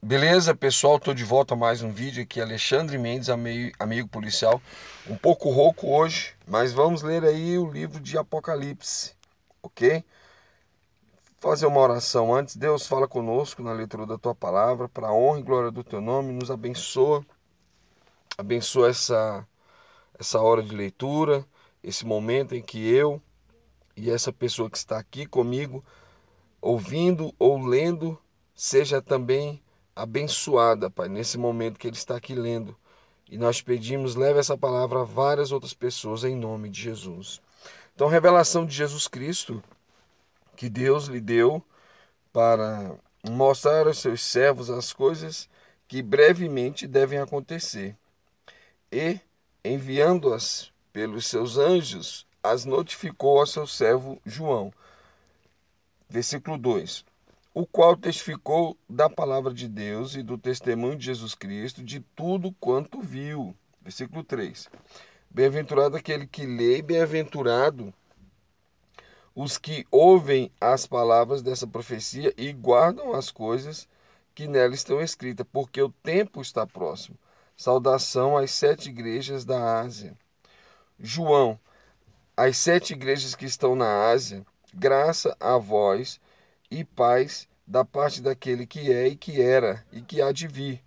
Beleza, pessoal, estou de volta a mais um vídeo aqui, Alexandre Mendes, amigo policial. Um pouco rouco hoje, mas vamos ler aí o livro de Apocalipse, ok? Fazer uma oração antes. Deus, fala conosco na leitura da tua palavra, para a honra e glória do teu nome, nos abençoa. Abençoa essa hora de leitura, esse momento em que eu e essa pessoa que está aqui comigo, ouvindo ou lendo, seja também abençoada, Pai, nesse momento que ele está aqui lendo. E nós pedimos, leve essa palavra a várias outras pessoas, em nome de Jesus. Então, revelação de Jesus Cristo, que Deus lhe deu para mostrar aos seus servos as coisas que brevemente devem acontecer. E, enviando-as pelos seus anjos, as notificou ao seu servo João. Versículo 2. O qual testificou da palavra de Deus e do testemunho de Jesus Cristo, de tudo quanto viu. Versículo 3. Bem-aventurado aquele que lê, e bem-aventurado os que ouvem as palavras dessa profecia e guardam as coisas que nela estão escritas, porque o tempo está próximo. Saudação às sete igrejas da Ásia. João, as sete igrejas que estão na Ásia, graça a vós e paz da parte daquele que é e que era e que há de vir,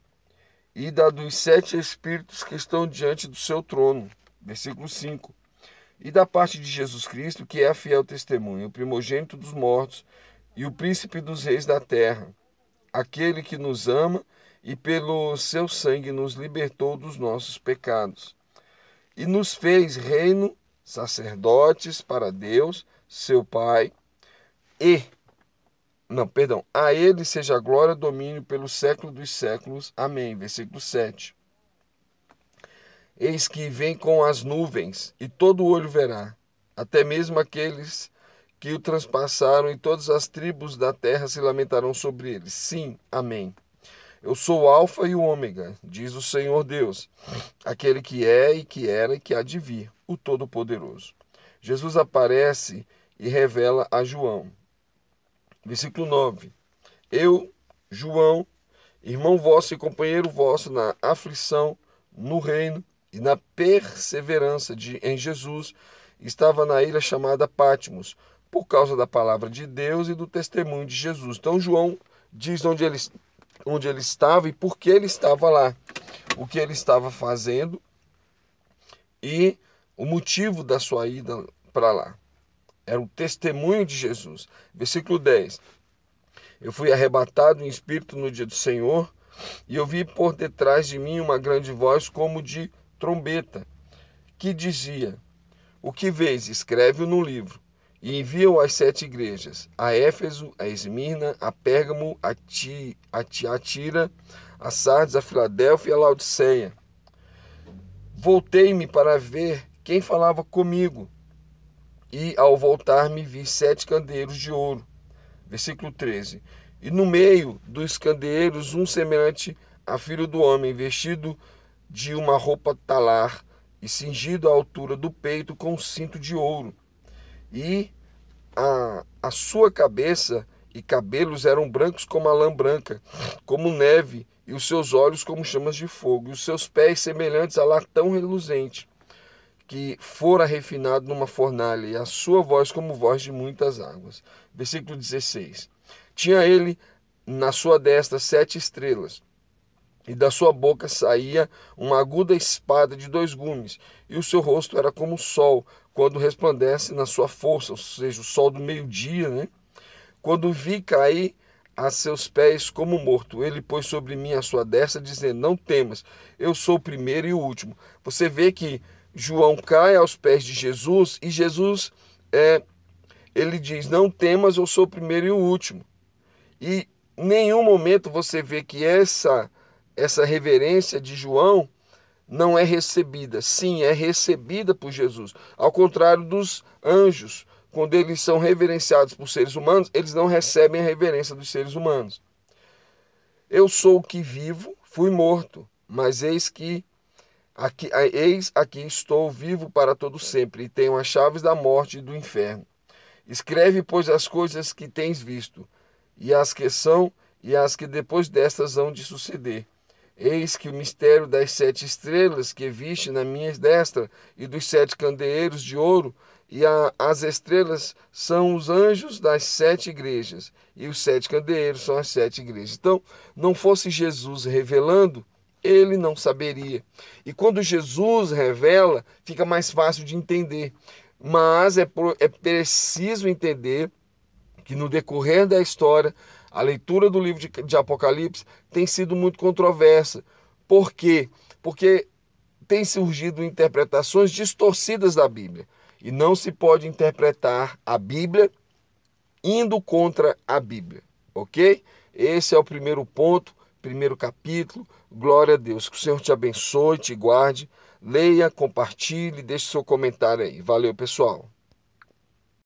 e da dos sete espíritos que estão diante do seu trono. Versículo 5. E da parte de Jesus Cristo, que é a fiel testemunha, o primogênito dos mortos e o príncipe dos reis da terra, aquele que nos ama e pelo seu sangue nos libertou dos nossos pecados e nos fez reino, sacerdotes para Deus, seu Pai, a ele seja a glória e domínio pelo século dos séculos. Amém. Versículo 7. Eis que vem com as nuvens, e todo olho verá, até mesmo aqueles que o transpassaram, e todas as tribos da terra se lamentarão sobre ele. Sim, amém. Eu sou o Alfa e o Ômega, diz o Senhor Deus, aquele que é e que era e que há de vir, o Todo-Poderoso. Jesus aparece e revela a João. Versículo 9. Eu, João, irmão vosso e companheiro vosso na aflição, no reino e na perseverança em Jesus, estava na ilha chamada Patmos, por causa da palavra de Deus e do testemunho de Jesus. Então João diz onde ele estava e por que ele estava lá, o que ele estava fazendo e o motivo da sua ida para lá. Era o testemunho de Jesus. Versículo 10. Eu fui arrebatado em espírito no dia do Senhor e eu vi por detrás de mim uma grande voz como de trombeta, que dizia: o que vês, escreve-o no livro e envia-o às sete igrejas, a Éfeso, a Esmirna, a Pérgamo, a Tiatira, a Sardes, a Filadélfia e a Laodiceia. Voltei-me para ver quem falava comigo, e ao voltar-me vi sete candeeiros de ouro. Versículo 13. E no meio dos candeeiros um semelhante a filho do homem, vestido de uma roupa talar e cingido à altura do peito com um cinto de ouro. E a sua cabeça e cabelos eram brancos como a lã branca, como neve, e os seus olhos como chamas de fogo, e os seus pés semelhantes a latão reluzente, que fora refinado numa fornalha, e a sua voz como voz de muitas águas. Versículo 16. Tinha ele na sua destra sete estrelas, e da sua boca saía uma aguda espada de dois gumes, e o seu rosto era como o sol, quando resplandece na sua força, ou seja, o sol do meio-dia, né? Quando vi cair a seus pés como morto, ele pôs sobre mim a sua destra, dizendo: não temas, eu sou o primeiro e o último. Você vê que João cai aos pés de Jesus, e Jesus, ele diz: não temas, eu sou o primeiro e o último. E em nenhum momento você vê que essa reverência de João não é recebida. Sim, é recebida por Jesus. Ao contrário dos anjos, quando eles são reverenciados por seres humanos, eles não recebem a reverência dos seres humanos. Eu sou o que vivo, fui morto, mas eis aqui estou vivo para todo sempre, e tenho as chaves da morte e do inferno. Escreve, pois, as coisas que tens visto, e as que são e as que depois destas hão de suceder. Eis que o mistério das sete estrelas que viste na minha destra e dos sete candeeiros de ouro, e as estrelas são os anjos das sete igrejas, e os sete candeeiros são as sete igrejas. Então, não fosse Jesus revelando, ele não saberia. E quando Jesus revela, fica mais fácil de entender. Mas é preciso entender que no decorrer da história, a leitura do livro de Apocalipse tem sido muito controversa. Por quê? Porque tem surgido interpretações distorcidas da Bíblia. E não se pode interpretar a Bíblia indo contra a Bíblia, ok? Esse é o primeiro ponto, primeiro capítulo. Glória a Deus. Que o Senhor te abençoe, te guarde. Leia, compartilhe, deixe seu comentário aí. Valeu, pessoal.